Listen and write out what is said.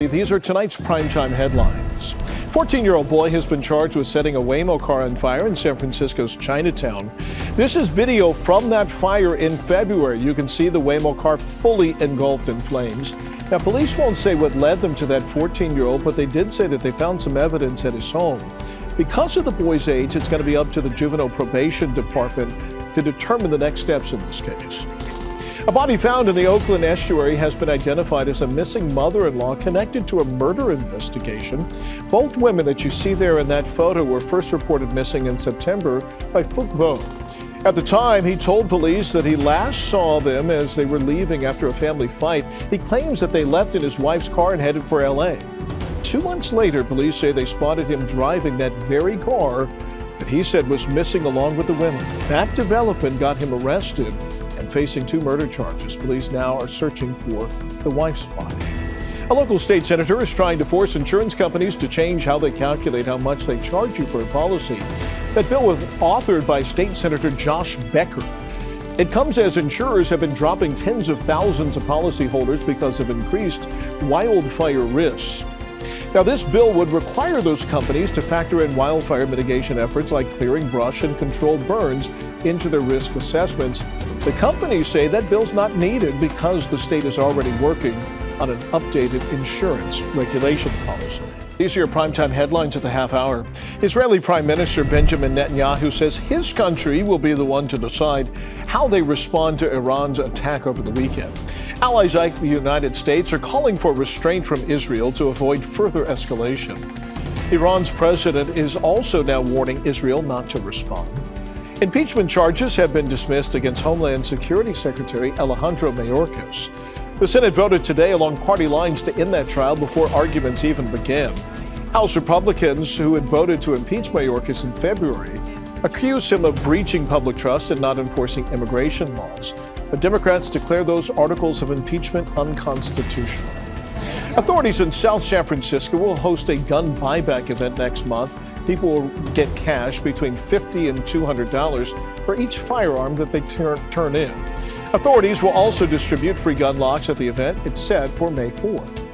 These are tonight's primetime headlines. 14-year-old boy has been charged with setting a Waymo car on fire in San Francisco's Chinatown. This is video from that fire in February. You can see the Waymo car fully engulfed in flames. Now, police won't say what led them to that 14-year-old, but they did say that they found some evidence at his home. Because of the boy's age, it's going to be up to the juvenile probation department to determine the next steps in this case. A body found in the Oakland estuary has been identified as a missing mother-in-law connected to a murder investigation. Both women that you see there in that photo were first reported missing in September by Fouk Vaux. At the time, he told police that he last saw them as they were leaving after a family fight. He claims that they left in his wife's car and headed for L.A. 2 months later, police say they spotted him driving that very car that he said was missing along with the women. That development got him arrested and facing 2 murder charges. Police now are searching for the wife's body. A local state senator is trying to force insurance companies to change how they calculate how much they charge you for a policy. That bill was authored by State Senator Josh Becker. It comes as insurers have been dropping tens of thousands of policyholders because of increased wildfire risks. Now, this bill would require those companies to factor in wildfire mitigation efforts like clearing brush and controlled burns into their risk assessments. The companies say that bill's not needed because the state is already working on an updated insurance regulation policy. These are your primetime headlines at the half hour. Israeli Prime Minister Benjamin Netanyahu says his country will be the one to decide how they respond to Iran's attack over the weekend. Allies like the United States are calling for restraint from Israel to avoid further escalation. Iran's president is also now warning Israel not to respond. Impeachment charges have been dismissed against Homeland Security Secretary Alejandro Mayorkas. The Senate voted today along party lines to end that trial before arguments even began. House Republicans, who had voted to impeach Mayorkas in February, accused him of breaching public trust and not enforcing immigration laws. But Democrats declare those articles of impeachment unconstitutional. Authorities in South San Francisco will host a gun buyback event next month. People will get cash between $50 and $200 for each firearm that they turn in. Authorities will also distribute free gun locks at the event. It's set for May 4th.